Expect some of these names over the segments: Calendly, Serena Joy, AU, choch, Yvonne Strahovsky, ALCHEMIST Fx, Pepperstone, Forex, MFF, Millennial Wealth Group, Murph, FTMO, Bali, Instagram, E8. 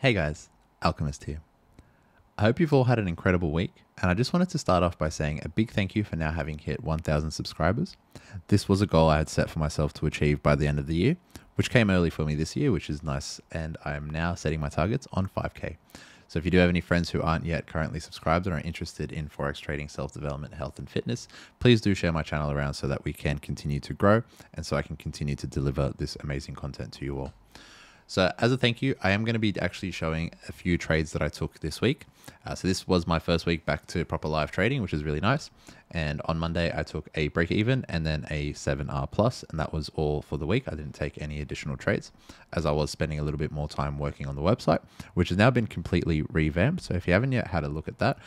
Hey guys, Alchemist here. I hope you've all had an incredible week, and I just wanted to start off by saying a big thank you for now having hit 1,000 subscribers. This was a goal I had set for myself to achieve by the end of the year, which came early for me this year, which is nice, and I'm now setting my targets on 5K. So if you do have any friends who aren't yet currently subscribed and are interested in Forex trading, self-development, health, and fitness, please do share my channel around so that we can continue to grow and so I can continue to deliver this amazing content to you all. So as a thank you, I am going to be actually showing a few trades that I took this week. So this was my first week back to proper live trading, which is really nice. And on Monday, I took a break even and then a 7R plus, and that was all for the week. I didn't take any additional trades as I was spending a little bit more time working on the website, which has now been completely revamped. So if you haven't yet had a look at that,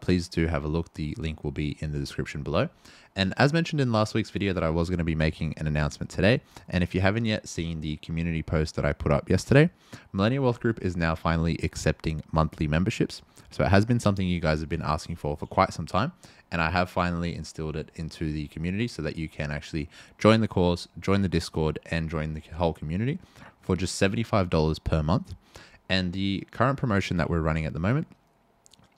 please do have a look. The link will be in the description below. And as mentioned in last week's video, that I was going to be making an announcement today. And if you haven't yet seen the community post that I put up yesterday, Millennial Wealth Group is now finally accepting monthly memberships. So it has been something you guys have been asking for quite some time. And I have finally instilled it into the community so that you can actually join the course, join the Discord, and join the whole community for just $75 per month. And the current promotion that we're running at the moment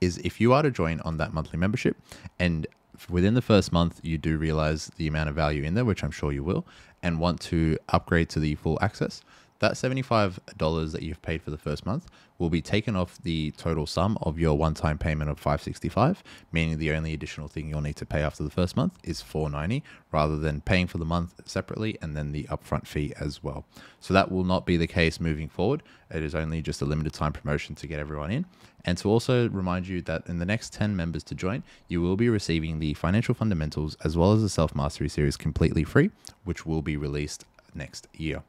is if you are to join on that monthly membership and within the first month, you do realize the amount of value in there, which I'm sure you will, and want to upgrade to the full access, that $75 that you've paid for the first month will be taken off the total sum of your one-time payment of $565, meaning the only additional thing you'll need to pay after the first month is $490, rather than paying for the month separately and then the upfront fee as well. So that will not be the case moving forward. It is only just a limited time promotion to get everyone in. And to also remind you that in the next 10 members to join, you will be receiving the financial fundamentals as well as the self-mastery series completely free, which will be released next year.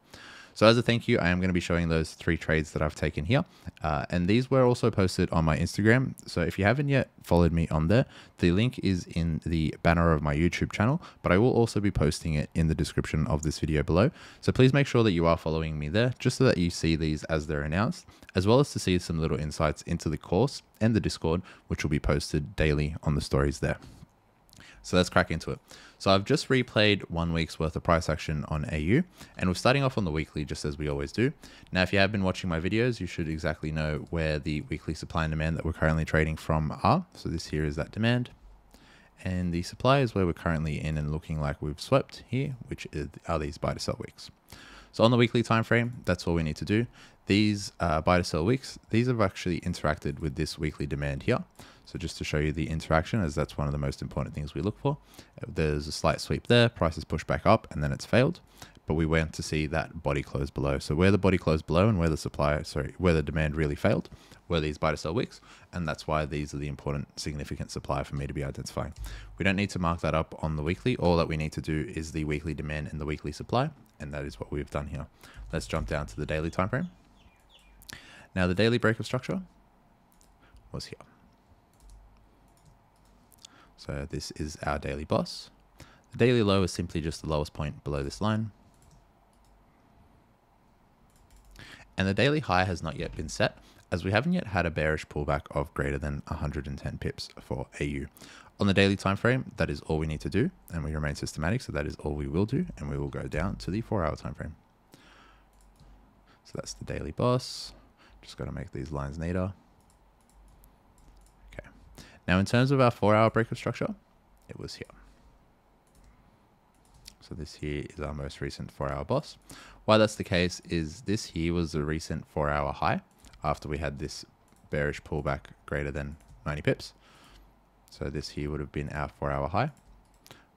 So as a thank you, I am going to be showing those three trades that I've taken here. And these were also posted on my Instagram. So if you haven't yet followed me on there, the link is in the banner of my YouTube channel, but I will also be posting it in the description of this video below. So please make sure that you are following me there just so that you see these as they're announced, as well as to see some little insights into the course and the Discord, which will be posted daily on the stories there. So let's crack into it. So I've just replayed 1 week's worth of price action on AU, and we're starting off on the weekly just as we always do. Now, if you have been watching my videos, you should exactly know where the weekly supply and demand that we're currently trading from are. So this here is that demand, and the supply is where we're currently in and looking like we've swept here, which are these buy to sell weeks. So on the weekly time frame, that's all we need to do. These buy to sell weeks, these have actually interacted with this weekly demand here. So just to show you the interaction, as that's one of the most important things we look for. There's a slight sweep there, prices push back up, and then it's failed. But we went to see that body close below. So where the body closed below and where the supply, sorry, where the demand really failed, were these buy to sell wicks. And that's why these are the important significant supply for me to be identifying. We don't need to mark that up on the weekly. All that we need to do is the weekly demand and the weekly supply. And that is what we've done here. Let's jump down to the daily time frame. Now the daily break of structure was here. So this is our daily boss. The daily low is simply just the lowest point below this line. And the daily high has not yet been set, as we haven't yet had a bearish pullback of greater than 110 pips for AU. On the daily time frame, that is all we need to do, and we remain systematic, so that is all we will do, and we will go down to the 4-hour time frame. So that's the daily boss. Just got to make these lines neater. Now, in terms of our 4-hour break of structure, it was here. So this here is our most recent 4-hour boss. Why that's the case is this here was the recent 4-hour high after we had this bearish pullback greater than 90 pips. So this here would have been our 4-hour high.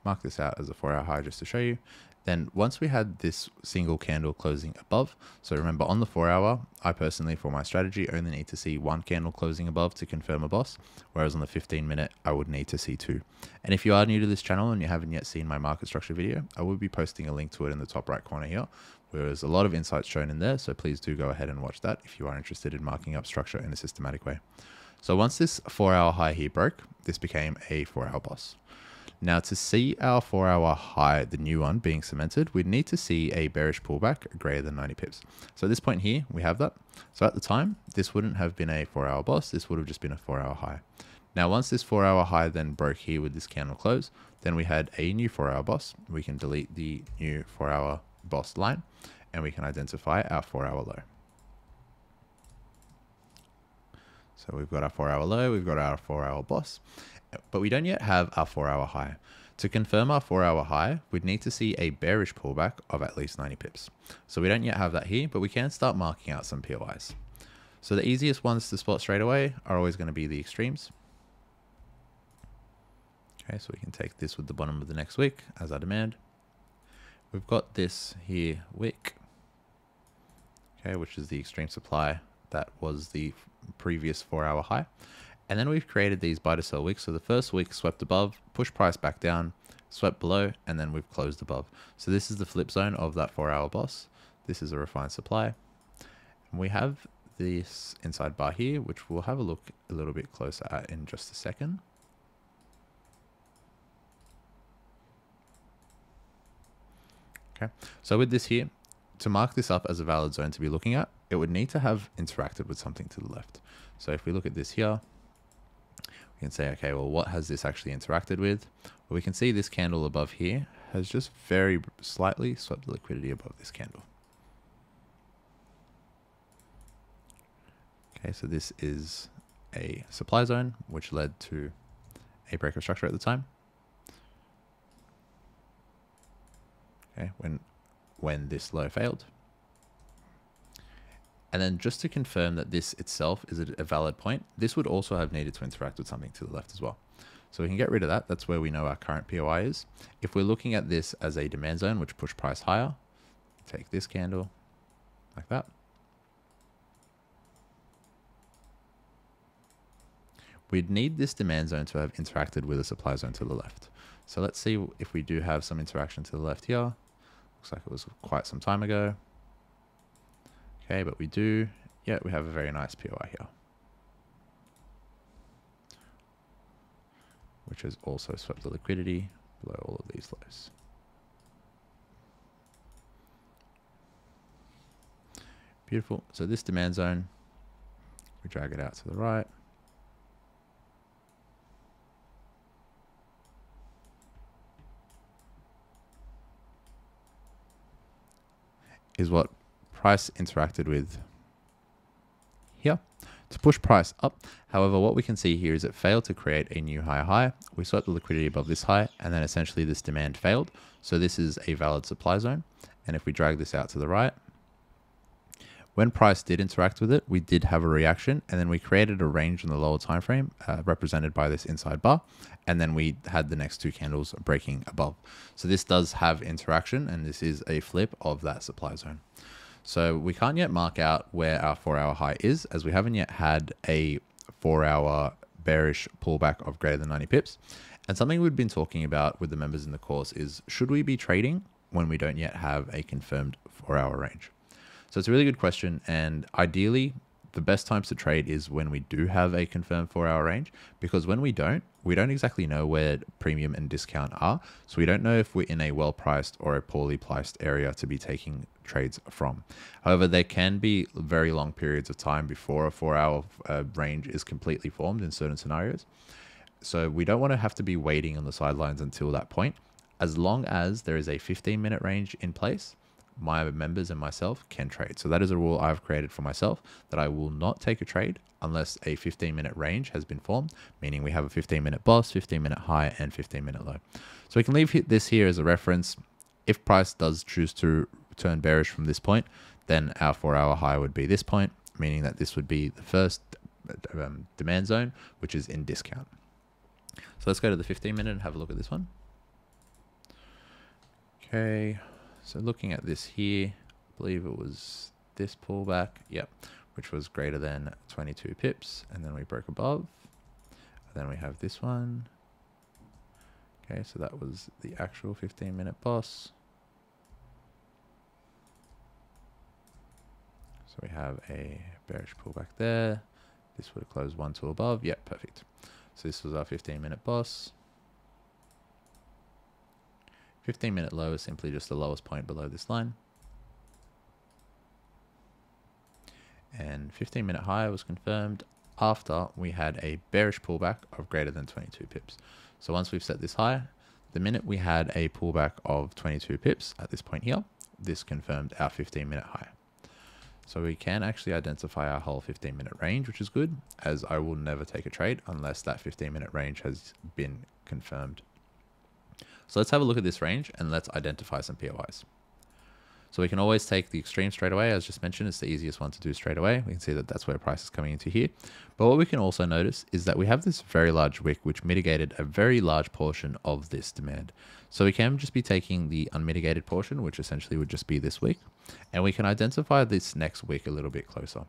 Mark this out as a 4-hour high just to show you. Then once we had this single candle closing above, so remember on the 4-hour, I personally, for my strategy, only need to see one candle closing above to confirm a boss, whereas on the 15-minute, I would need to see two. And if you are new to this channel and you haven't yet seen my market structure video, I will be posting a link to it in the top right corner here, where there's a lot of insights shown in there, so please do go ahead and watch that if you are interested in marking up structure in a systematic way. So once this 4-hour high here broke, this became a 4-hour boss. Now to see our 4-hour high, the new one being cemented, we'd need to see a bearish pullback greater than 90 pips. So at this point here, we have that. So at the time, this wouldn't have been a 4-hour boss. This would have just been a 4-hour high. Now, once this 4-hour high then broke here with this candle close, then we had a new 4-hour boss. We can delete the new 4-hour boss line and we can identify our 4-hour low. So we've got our 4-hour low, we've got our 4-hour boss, but we don't yet have our 4-hour high. To confirm our 4-hour high, we'd need to see a bearish pullback of at least 90 pips. So we don't yet have that here, but we can start marking out some POIs. So the easiest ones to spot straight away are always going to be the extremes. Okay, so we can take this with the bottom of the next wick as our demand. We've got this here wick, okay, which is the extreme supply that was the previous 4-hour high. And then we've created these buy to sell wicks. So the first wick swept above, pushed price back down, swept below, and then we've closed above. So this is the flip zone of that 4-hour boss. This is a refined supply. And we have this inside bar here, which we'll have a look a little bit closer at in just a second. Okay, so with this here, to mark this up as a valid zone to be looking at, it would need to have interacted with something to the left. So if we look at this here, we can say, okay, well, what has this actually interacted with? Well, we can see this candle above here has just very slightly swept the liquidity above this candle. Okay, so this is a supply zone, which led to a break of structure at the time. Okay, when this low failed. And then just to confirm that this itself is a valid point, this would also have needed to interact with something to the left as well. So we can get rid of that. That's where we know our current POI is. If we're looking at this as a demand zone, which pushed price higher, take this candle like that. We'd need this demand zone to have interacted with a supply zone to the left. So let's see if we do have some interaction to the left here. Looks like it was quite some time ago. Okay, but we do, yeah, we have a very nice POI here, which has also swept the liquidity below all of these lows. Beautiful. So this demand zone, we drag it out to the right. Is what price interacted with here to push price up. However, what we can see here is it failed to create a new high. We swept the liquidity above this high, and then essentially this demand failed. So this is a valid supply zone. And if we drag this out to the right, when price did interact with it, we did have a reaction, and then we created a range in the lower time frame represented by this inside bar, and then we had the next two candles breaking above. So this does have interaction, and this is a flip of that supply zone. So we can't yet mark out where our 4-hour high is, as we haven't yet had a 4-hour bearish pullback of greater than 90 pips. And something we've been talking about with the members in the course is, should we be trading when we don't yet have a confirmed 4-hour range? So it's a really good question, and ideally, the best times to trade is when we do have a confirmed 4-hour range, because when we don't exactly know where premium and discount are. So we don't know if we're in a well-priced or a poorly priced area to be taking trades from. However, there can be very long periods of time before a 4-hour range is completely formed in certain scenarios. So we don't want to have to be waiting on the sidelines until that point. As long as there is a 15-minute range in place, my members and myself can trade. So that is a rule I've created for myself, that I will not take a trade unless a 15-minute range has been formed, meaning we have a 15-minute boss, 15-minute high, and 15-minute low. So we can leave this here as a reference. If price does choose to turn bearish from this point, then our 4-hour high would be this point, meaning that this would be the first demand zone, which is in discount. So let's go to the 15-minute and have a look at this one. Okay. So looking at this here, I believe it was this pullback, yep, which was greater than 22 pips, and then we broke above, and then we have this one. Okay, so that was the actual 15-minute boss. So we have a bearish pullback there. This would have closed 1 to above, yep, perfect. So this was our 15-minute boss. 15-minute low is simply just the lowest point below this line. And 15-minute high was confirmed after we had a bearish pullback of greater than 22 pips. So once we've set this high, the minute we had a pullback of 22 pips at this point here, this confirmed our 15-minute high. So we can actually identify our whole 15-minute range, which is good, as I will never take a trade unless that 15-minute range has been confirmed. So let's have a look at this range and let's identify some POIs. So we can always take the extreme straight away. As just mentioned, it's the easiest one to do straight away. We can see that that's where price is coming into here. But what we can also notice is that we have this very large wick, which mitigated a very large portion of this demand. So we can just be taking the unmitigated portion, which essentially would just be this wick, and we can identify this next wick a little bit closer.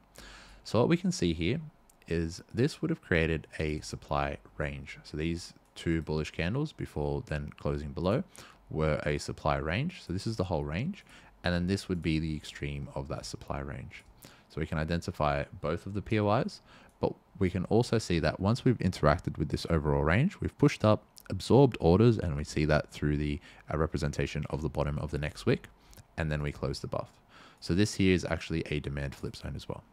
So what we can see here is this would have created a supply range. So these two bullish candles before then closing below were a supply range. So this is the whole range. And then this would be the extreme of that supply range. So we can identify both of the POIs, but we can also see that once we've interacted with this overall range, we've pushed up, absorbed orders, and we see that through the representation of the bottom of the next wick, and then we close the buff. So this here is actually a demand flip zone as well.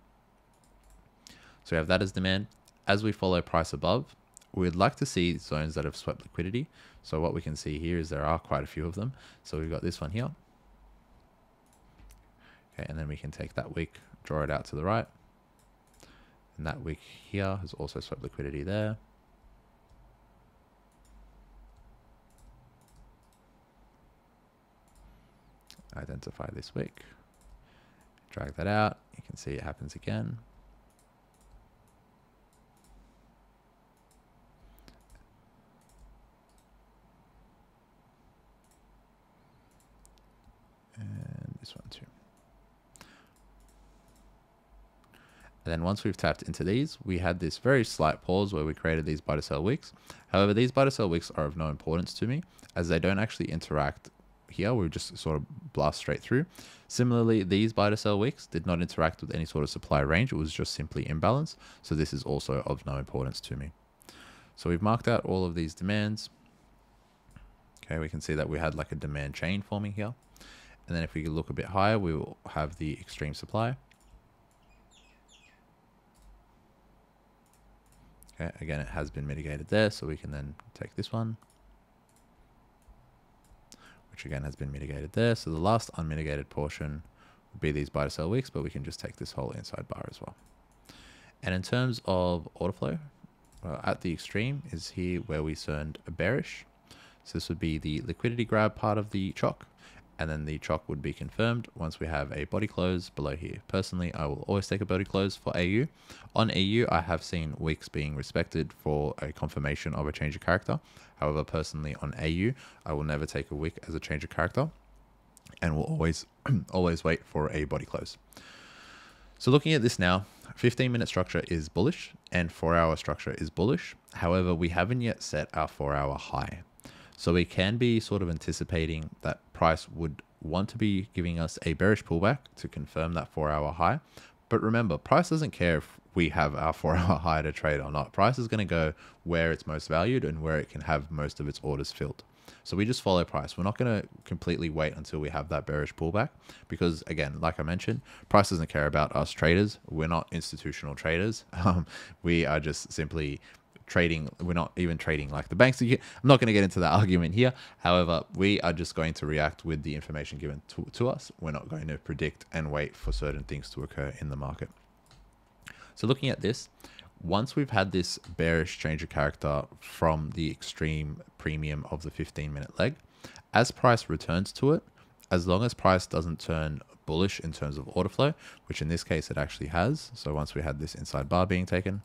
So we have that as demand. As we follow price above, we'd like to see zones that have swept liquidity. So what we can see here is there are quite a few of them. So we've got this one here. And then we can take that wick, draw it out to the right. And that wick here has also swept liquidity there. Identify this wick, drag that out. You can see it happens again. And this one too. And then once we've tapped into these, we had this very slight pause where we created these buy to sell wicks. However, these buy to sell wicks are of no importance to me, as they don't actually interact here. We just sort of blast straight through. Similarly, these buy to sell wicks did not interact with any sort of supply range. It was just simply imbalance. So this is also of no importance to me. So we've marked out all of these demands. Okay, we can see that we had like a demand chain forming here. And then if we look a bit higher, we will have the extreme supply. Okay, again, it has been mitigated there, so we can then take this one, which again has been mitigated there. So the last unmitigated portion would be these buy to sell wicks, but we can just take this whole inside bar as well. And in terms of order flow, well, at the extreme is here where we turned a bearish. So this would be the liquidity grab part of the chalk, and then the chalk would be confirmed once we have a body close below here. Personally, I will always take a body close for AU. On AU, I have seen wicks being respected for a confirmation of a change of character. However, personally on AU, I will never take a wick as a change of character and will always, always wait for a body close. So looking at this now, 15-minute structure is bullish and 4-hour structure is bullish. However, we haven't yet set our 4-hour high. So we can be sort of anticipating that price would want to be giving us a bearish pullback to confirm that 4-hour high. But remember, price doesn't care if we have our 4-hour high to trade or not. Price is going to go where it's most valued and where it can have most of its orders filled. So we just follow price. We're not going to completely wait until we have that bearish pullback because, again, like I mentioned, price doesn't care about us traders. We're not institutional traders. We are just simply trading. We're not even trading like the banks. I'm not going to get into that argument here. However, we are just going to react with the information given to us. We're not going to predict and wait for certain things to occur in the market. So looking at this, once we've had this bearish change of character from the extreme premium of the 15-minute leg, as price returns to it, as long as price doesn't turn bullish in terms of order flow, which in this case it actually has. So once we had this inside bar being taken,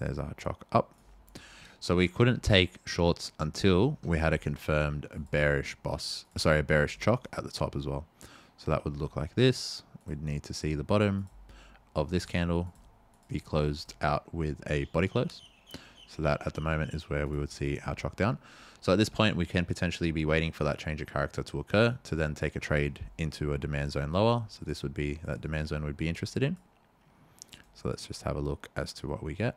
there's our chalk up. So we couldn't take shorts until we had a confirmed bearish bearish chalk at the top as well. So that would look like this. We'd need to see the bottom of this candle be closed out with a body close. So that at the moment is where we would see our chalk down. So at this point, we can potentially be waiting for that change of character to occur to then take a trade into a demand zone lower. So this would be that demand zone we'd be interested in. So let's just have a look as to what we get.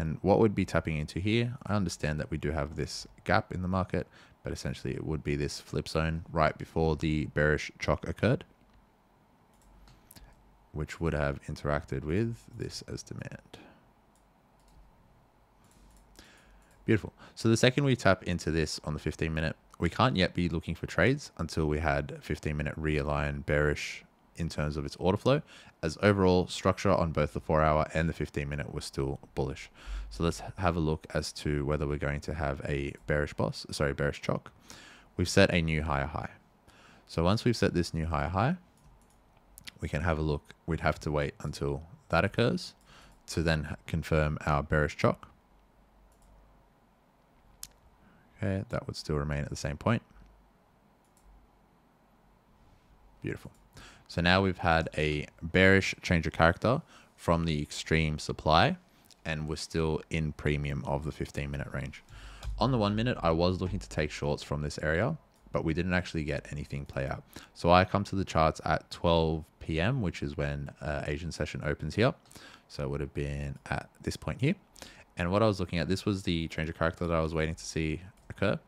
And what would be tapping into here, I understand that we do have this gap in the market, but essentially it would be this flip zone right before the bearish chalk occurred, which would have interacted with this as demand. Beautiful. So the second we tap into this on the 15-minute, We can't yet be looking for trades until we had 15-minute realign bearish in terms of its order flow, as overall structure on both the 4-hour and the 15-minute was still bullish. So let's have a look as to whether we're going to have a bearish chalk. We've set a new higher high. So once we've set this new higher high, we can have a look. We'd have to wait until that occurs to then confirm our bearish chalk. Okay, that would still remain at the same point. Beautiful. So now we've had a bearish change of character from the extreme supply, and we're still in premium of the 15-minute range. On the 1 minute, I was looking to take shorts from this area, but we didn't actually get anything play out. So I come to the charts at 12 p.m., which is when Asian session opens here. So it would have been at this point here. And what I was looking at, this was the change of character that I was waiting to see occur.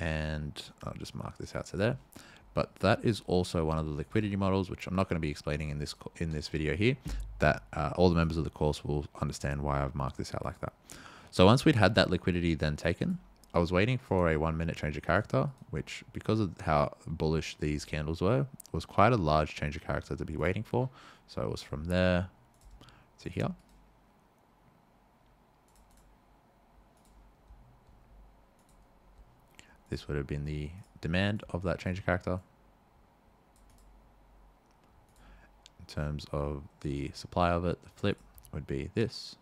And I'll just mark this out to there. But that is also one of the liquidity models, which I'm not going to be explaining in this video here, that all the members of the course will understand why I've marked this out like that. So once we'd had that liquidity then taken, I was waiting for a 1 minute change of character, which, because of how bullish these candles were, was quite a large change of character to be waiting for. So it was from there to here. This would have been the demand of that change of character. In terms of the supply of it, the flip would be this,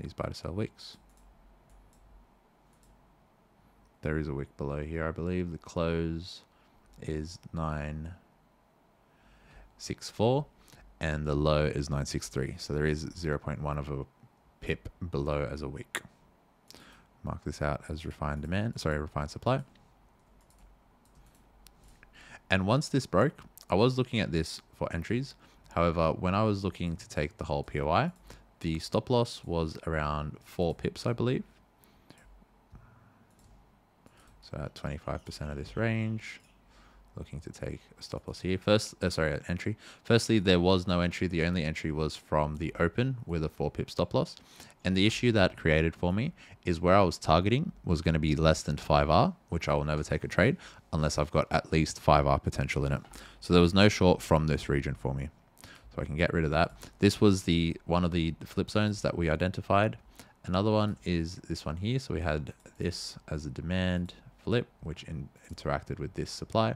these buy to sell wicks. There is a wick below here, I believe. The close is 964 and the low is 963. So there is 0.1 of a pip below as a wick. Mark this out as refined supply. And once this broke, I was looking at this for entries. However, when I was looking to take the whole POI, the stop loss was around 4 pips, I believe. So at 25% of this range, looking to take a stop loss here. An entry. Firstly, there was no entry. The only entry was from the open with a 4 pip stop loss. And the issue that created for me is where I was targeting was going to be less than 5R, which I will never take a trade unless I've got at least 5R potential in it. So there was no short from this region for me. So I can get rid of that. This was the one of the flip zones that we identified. Another one is this one here. So we had this as a demand flip, which interacted with this supply.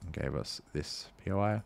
And gave us this POI.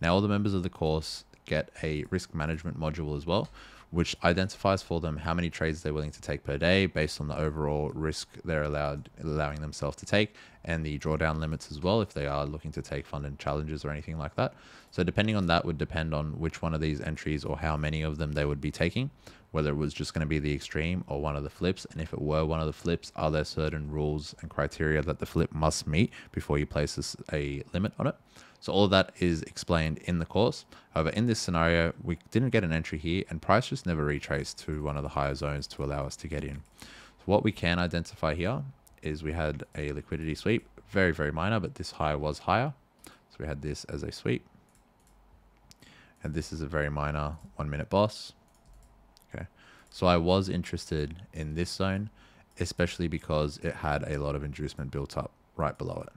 Now all the members of the course get a risk management module as well, which identifies for them how many trades they're willing to take per day based on the overall risk they're allowing themselves to take, and the drawdown limits as well if they are looking to take funded challenges or anything like that. So depending on that would depend on which one of these entries or how many of them they would be taking, whether it was just going to be the extreme or one of the flips. And if it were one of the flips, are there certain rules and criteria that the flip must meet before you place a limit on it? So all of that is explained in the course. However, in this scenario, we didn't get an entry here, and price just never retraced to one of the higher zones to allow us to get in. So what we can identify here is we had a liquidity sweep, very, very minor, but this high was higher. So we had this as a sweep. And this is a very minor 1 minute boss. Okay. So I was interested in this zone, especially because it had a lot of inducement built up right below it.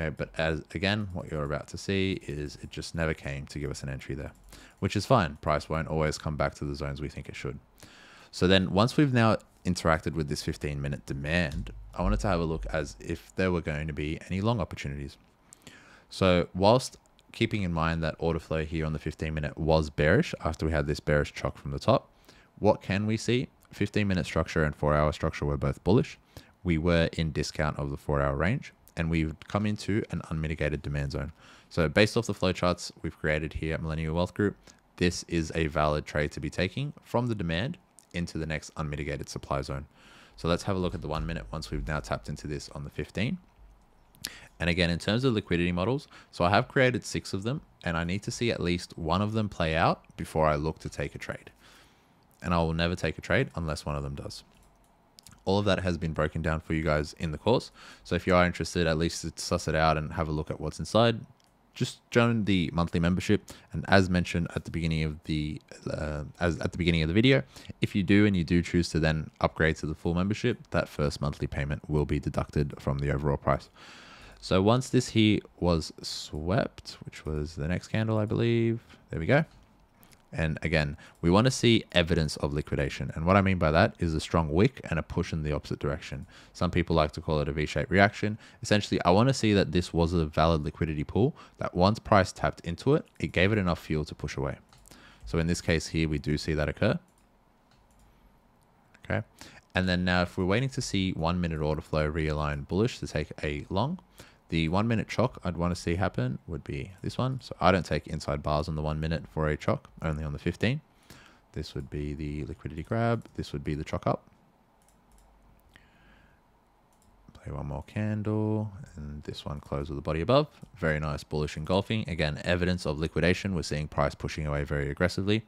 Okay, but again, what you're about to see is it just never came to give us an entry there, which is fine. Price won't always come back to the zones we think it should. So then once we've now interacted with this 15-minute demand, I wanted to have a look as if there were going to be any long opportunities. So whilst keeping in mind that order flow here on the 15-minute was bearish after we had this bearish chalk from the top, what can we see? 15-minute structure and 4-hour structure were both bullish. We were in discount of the 4-hour range, and we've come into an unmitigated demand zone. So based off the flowcharts we've created here at Millennial Wealth Group, this is a valid trade to be taking from the demand into the next unmitigated supply zone. So let's have a look at the 1 minute once we've now tapped into this on the 15. And again, in terms of liquidity models, so I have created 6 of them, and I need to see at least one of them play out before I look to take a trade. And I will never take a trade unless one of them does. All of that has been broken down for you guys in the course. So if you are interested, at least to suss it out and have a look at what's inside, just join the monthly membership. And as mentioned at the beginning of the video, if you do choose to then upgrade to the full membership, that first monthly payment will be deducted from the overall price. So once this here was swept, which was the next candle, I believe, there we go. And again, we want to see evidence of liquidation. And what I mean by that is a strong wick and a push in the opposite direction. Some people like to call it a V-shaped reaction. Essentially, I want to see that this was a valid liquidity pool, that once price tapped into it, it gave it enough fuel to push away. So in this case here, we do see that occur. Okay. And then now if we're waiting to see 1 minute order flow realign bullish to take a long, the 1 minute chalk I'd want to see happen would be this one. So I don't take inside bars on the 1 minute for a chalk, only on the 15. This would be the liquidity grab. This would be the chalk up. Play one more candle, and this one close with the body above. Very nice bullish engulfing. Again, evidence of liquidation. We're seeing price pushing away very aggressively.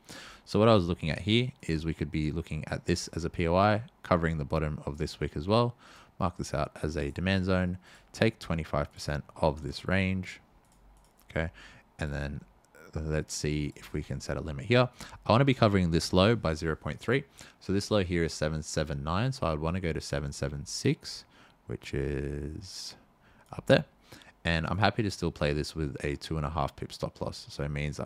So what I was looking at here is we could be looking at this as a POI, covering the bottom of this wick as well. Mark this out as a demand zone, take 25% of this range. Okay. And then let's see if we can set a limit here. I want to be covering this low by 0.3. So this low here is 779. So I would want to go to 776, which is up there. And I'm happy to still play this with a 2.5 pip stop loss. So it means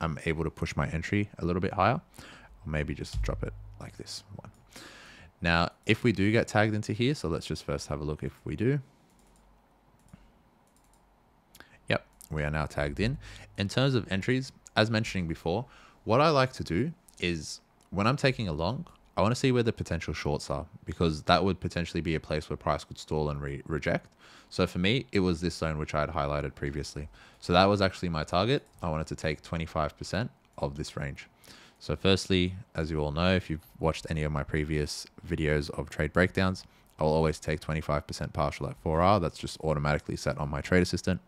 I'm able to push my entry a little bit higher, or maybe just drop it like this one. Now, if we do get tagged into here, so let's just first have a look if we do. Yep, we are now tagged in. In terms of entries, as mentioning before, what I like to do is when I'm taking a long, I want to see where the potential shorts are, because that would potentially be a place where price could stall and reject. So for me, it was this zone, which I had highlighted previously. So that was actually my target. I wanted to take 25% of this range. So firstly, as you all know, if you've watched any of my previous videos of trade breakdowns, I'll always take 25% partial at 4R. That's just automatically set on my trade assistant,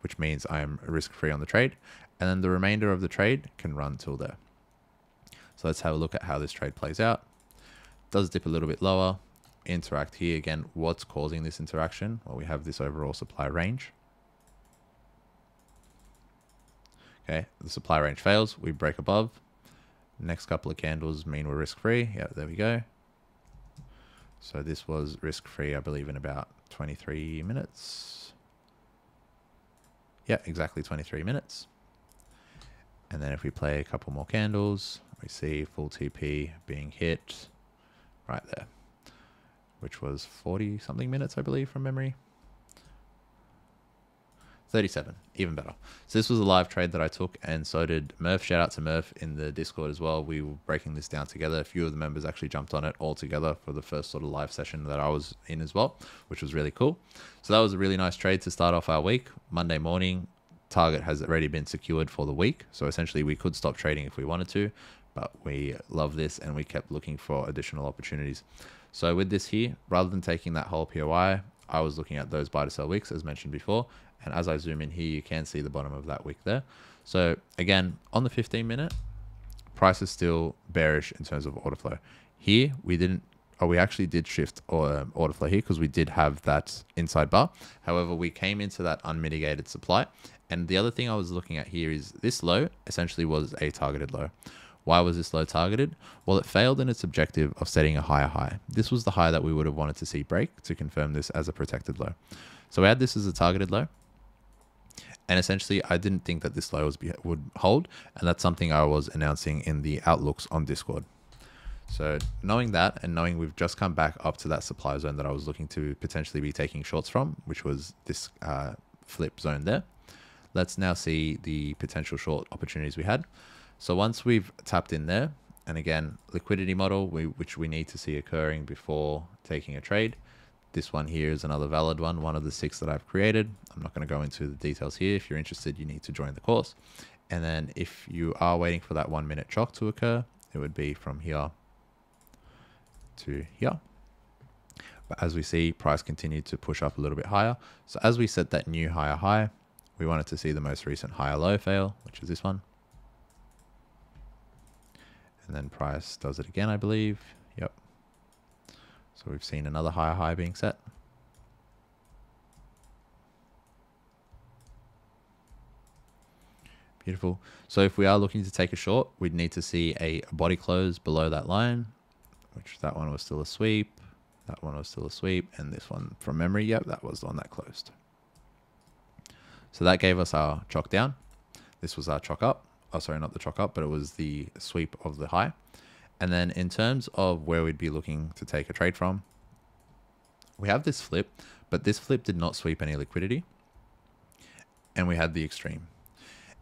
which means I'm risk-free on the trade. And then the remainder of the trade can run till there. So let's have a look at how this trade plays out. Does dip a little bit lower, interact here again. What's causing this interaction? Well, we have this overall supply range. Okay, the supply range fails, we break above. Next couple of candles mean we're risk-free. Yeah, there we go. So this was risk-free, I believe, in about 23 minutes. Yeah, exactly 23 minutes. And then if we play a couple more candles, we see full TP being hit right there, which was 40 something minutes, I believe, from memory. 37, even better. So this was a live trade that I took, and so did Murph. Shout out to Murph in the Discord as well. We were breaking this down together. A few of the members actually jumped on it all together for the first sort of live session that I was in as well, which was really cool. So that was a really nice trade to start off our week. Monday morning, target has already been secured for the week. So essentially we could stop trading if we wanted to, but we love this and we kept looking for additional opportunities. So with this here, rather than taking that whole POI, I was looking at those buy to sell wicks as mentioned before. And as I zoom in here, you can see the bottom of that wick there. So again, on the 15-minute, price is still bearish in terms of order flow. Here, we didn't, or we actually did shift order flow here because we did have that inside bar. However, we came into that unmitigated supply. And the other thing I was looking at here is this low essentially was a targeted low. Why was this low targeted? Well, it failed in its objective of setting a higher high. This was the high that we would have wanted to see break to confirm this as a protected low. So we had this as a targeted low. And essentially, I didn't think that this low would hold. And that's something I was announcing in the outlooks on Discord. So knowing that and knowing we've just come back up to that supply zone that I was looking to potentially be taking shorts from, which was this flip zone there. Let's now see the potential short opportunities we had. So once we've tapped in there, and again, liquidity model, which we need to see occurring before taking a trade. This one here is another valid one, one of the 6 that I've created. I'm not going to go into the details here. If you're interested, you need to join the course. And then if you are waiting for that 1 minute chalk to occur, it would be from here to here. But as we see, price continued to push up a little bit higher. So as we set that new higher high, we wanted to see the most recent higher low fail, which is this one. And then price does it again, I believe. Yep. So we've seen another higher high being set. Beautiful. So if we are looking to take a short, we'd need to see a body close below that line, which that one was still a sweep. That one was still a sweep. And this one from memory, yep, that was the one that closed. So that gave us our chalk down. This was our chalk up. Oh, sorry, not the chalk up, but it was the sweep of the high. And then in terms of where we'd be looking to take a trade from, we have this flip, but this flip did not sweep any liquidity. And we had the extreme.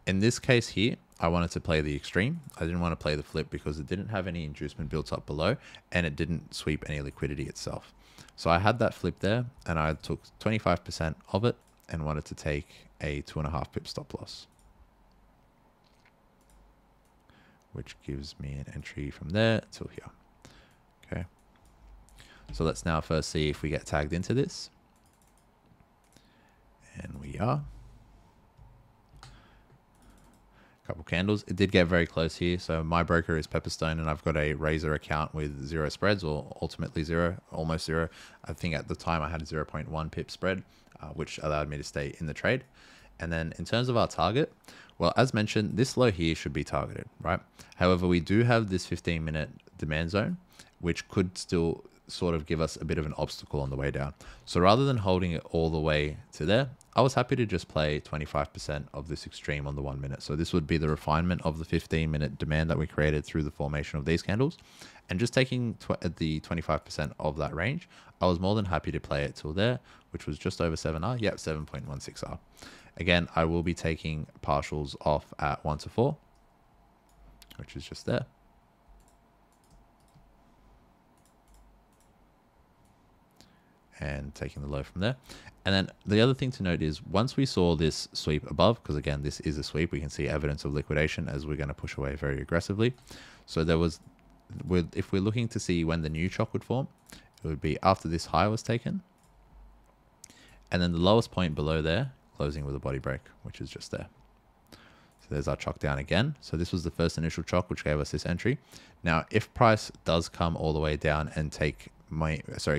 In this case here, I wanted to play the extreme. I didn't want to play the flip because it didn't have any inducement built up below and it didn't sweep any liquidity itself. So I had that flip there and I took 25% of it and wanted to take a 2.5 pip stop loss, which gives me an entry from there till here. Okay. So let's now first see if we get tagged into this. And we are. Couple candles. It did get very close here. So my broker is Pepperstone and I've got a Razor account with zero spreads, or ultimately zero, almost zero. I think at the time I had a 0.1 pip spread, which allowed me to stay in the trade. And then in terms of our target, well, as mentioned, this low here should be targeted, right? However, we do have this 15-minute demand zone, which could still sort of give us a bit of an obstacle on the way down. So rather than holding it all the way to there, I was happy to just play 25% of this extreme on the 1 minute. So this would be the refinement of the 15-minute demand that we created through the formation of these candles. And just taking the 25% of that range, I was more than happy to play it till there, which was just over 7R. Yep, 7.16R. Again, I will be taking partials off at 1 to 4, which is just there. And taking the low from there. And then the other thing to note is once we saw this sweep above, because again, this is a sweep, we can see evidence of liquidation as we're going to push away very aggressively. So there was, if we're looking to see when the new chalk would form, it would be after this high was taken. And then the lowest point below there, closing with a body break, which is just there. So there's our chalk down again. So this was the first initial chalk, which gave us this entry. Now, if price does come all the way down and take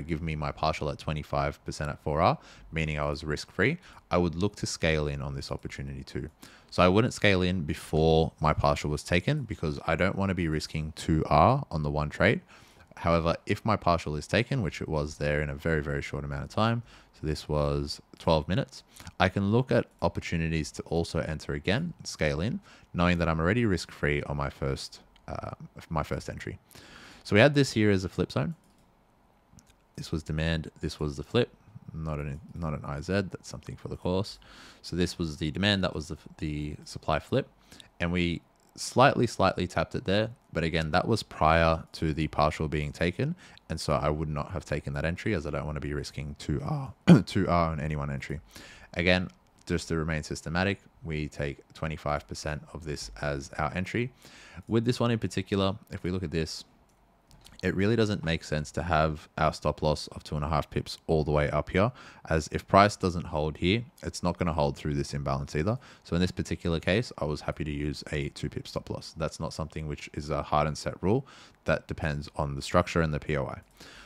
give me my partial at 25% at 4R, meaning I was risk-free, I would look to scale in on this opportunity too. So I wouldn't scale in before my partial was taken because I don't want to be risking 2R on the one trade. However, if my partial is taken, which it was there in a very, very short amount of time, so this was 12 minutes, I can look at opportunities to also enter again, scale in, knowing that I'm already risk-free on my first entry. So we had this here as a flip zone. This was demand, this was the flip, not an IZ, that's something for the course. So this was the demand, that was the supply flip. And we slightly tapped it there. But again, that was prior to the partial being taken. And so I would not have taken that entry as I don't want to be risking 2R on any one entry. Again, just to remain systematic, we take 25% of this as our entry. With this one in particular, if we look at this, it really doesn't make sense to have our stop loss of 2.5 pips all the way up here, as if price doesn't hold here, it's not going to hold through this imbalance either. So in this particular case, I was happy to use a 2 pip stop loss. That's not something which is a hard and set rule. That depends on the structure and the POI.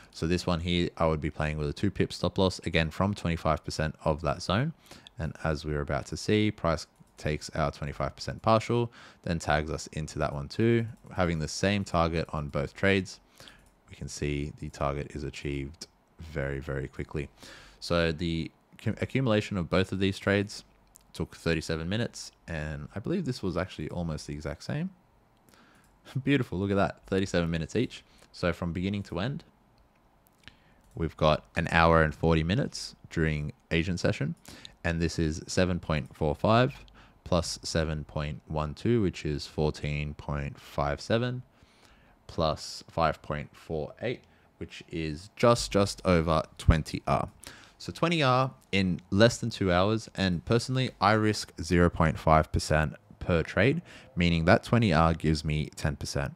So this one here, I would be playing with a 2 pip stop loss, again, from 25% of that zone. And as we were about to see, price takes our 25% partial, then tags us into that one too, having the same target on both trades. We can see the target is achieved very, very quickly. So the accumulation of both of these trades took 37 minutes. And I believe this was actually almost the exact same. Beautiful. Look at that. 37 minutes each. So from beginning to end, we've got 1 hour and 40 minutes during Asian session. And this is 7.45 plus 7.12, which is 14.57. plus 5.48, which is just over 20R. So 20R in less than 2 hours. And personally, I risk 0.5% per trade, meaning that 20R gives me 10%.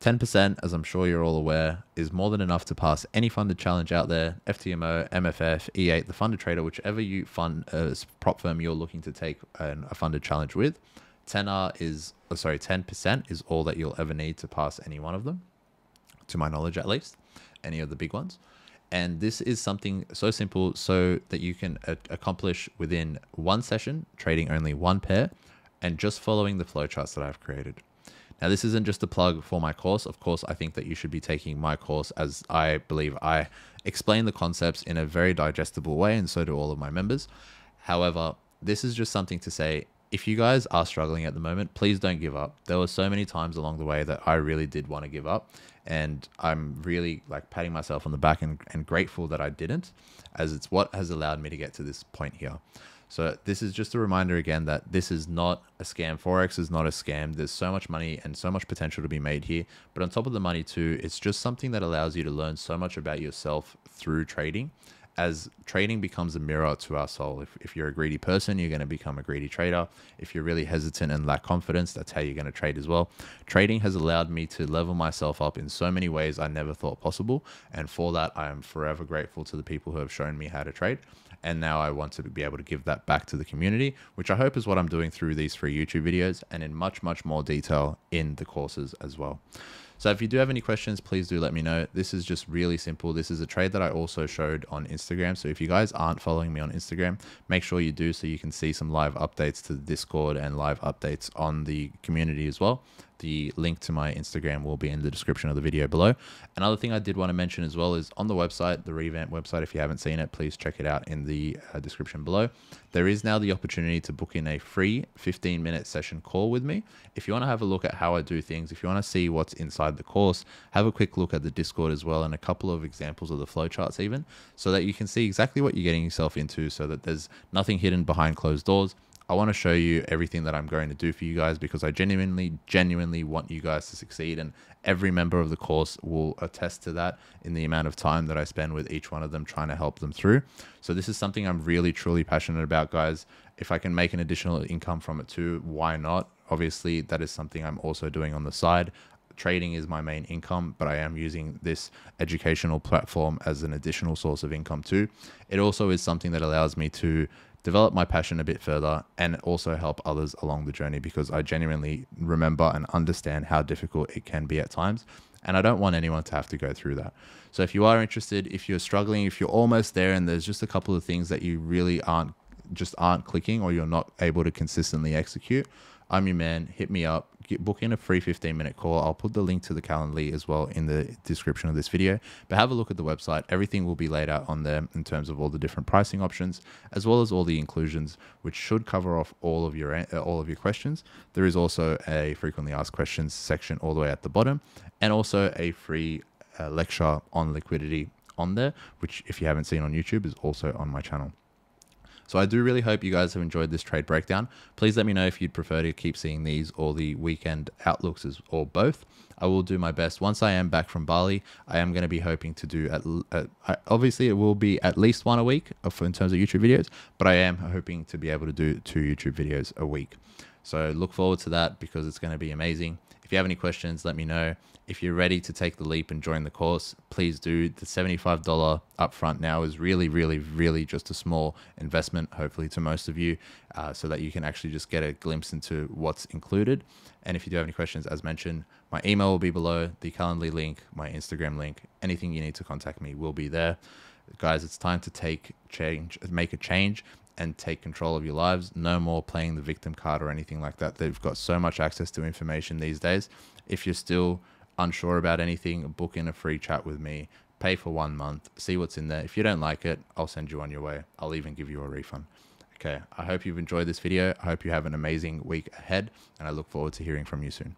10%, as I'm sure you're all aware, is more than enough to pass any funded challenge out there, FTMO, MFF, E8, the funded trader, whichever you fund as prop firm you're looking to take a funded challenge with. 10% is all that you'll ever need to pass any one of them, to my knowledge at least, any of the big ones. And this is something so simple so that you can accomplish within one session, trading only one pair, and just following the flowcharts that I've created. Now, this isn't just a plug for my course. Of course, I think that you should be taking my course, as I believe I explain the concepts in a very digestible way, and so do all of my members. However, this is just something to say, if you guys are struggling at the moment, please don't give up. There were so many times along the way that I really did want to give up, and I'm really like patting myself on the back and grateful that I didn't, as it's what has allowed me to get to this point here. So this is just a reminder again that this is not a scam. Forex is not a scam. There's so much money and so much potential to be made here. But on top of the money too, it's just something that allows you to learn so much about yourself through trading, as trading becomes a mirror to our soul. If you're a greedy person, you're going to become a greedy trader. If you're really hesitant and lack confidence, that's how you're going to trade as well. Trading has allowed me to level myself up in so many ways I never thought possible. And for that, I am forever grateful to the people who have shown me how to trade. And now I want to be able to give that back to the community, which I hope is what I'm doing through these free YouTube videos and in much, much more detail in the courses as well. So if you do have any questions, please do let me know. This is just really simple. This is a trade that I also showed on Instagram. So if you guys aren't following me on Instagram, make sure you do, so you can see some live updates to the Discord and live updates on the community as well. The link to my Instagram will be in the description of the video below. Another thing I did want to mention as well is on the website, the revamped website. If you haven't seen it, please check it out in the description below. There is now the opportunity to book in a free 15-minute session call with me. If you want to have a look at how I do things, if you want to see what's inside the course, have a quick look at the Discord as well, and a couple of examples of the flowcharts even, so that you can see exactly what you're getting yourself into, so that there's nothing hidden behind closed doors. I want to show you everything that I'm going to do for you guys, because I genuinely want you guys to succeed, and every member of the course will attest to that in the amount of time that I spend with each one of them trying to help them through. So this is something I'm really, truly passionate about, guys. If I can make an additional income from it too, why not? Obviously, that is something I'm also doing on the side. Trading is my main income, but I am using this educational platform as an additional source of income too. It also is something that allows me to develop my passion a bit further and also help others along the journey, because I genuinely remember and understand how difficult it can be at times. And I don't want anyone to have to go through that. So if you are interested, if you're struggling, if you're almost there and there's just a couple of things that you really aren't clicking, or you're not able to consistently execute, I'm your man. Hit me up. Book in a free 15-minute call. I'll put the link to the Calendly as well in the description of this video. But have a look at the website. Everything will be laid out on there in terms of all the different pricing options, as well as all the inclusions, which should cover off all of your questions. There is also a frequently asked questions section all the way at the bottom, and also a free lecture on liquidity on there, which, if you haven't seen on YouTube, is also on my channel. So I do really hope you guys have enjoyed this trade breakdown. Please let me know if you'd prefer to keep seeing these or the weekend outlooks or both. I will do my best. Once I am back from Bali, I am going to be hoping to do, obviously it will be at least one a week in terms of YouTube videos, but I am hoping to be able to do 2 YouTube videos a week. So look forward to that, because it's going to be amazing. If you have any questions, let me know. If you're ready to take the leap and join the course, please do. The $75 upfront now is really, really, really just a small investment, hopefully, to most of you, so that you can actually just get a glimpse into what's included. And if you do have any questions, as mentioned, my email will be below, the Calendly link, my Instagram link, anything you need to contact me will be there. Guys, it's time to make a change. And take control of your lives. No more playing the victim card or anything like that. They've got so much access to information these days. If you're still unsure about anything, book in a free chat with me. Pay for 1 month, see what's in there. If you don't like it, I'll send you on your way. I'll even give you a refund. Okay, I hope you've enjoyed this video. I hope you have an amazing week ahead, and I look forward to hearing from you soon.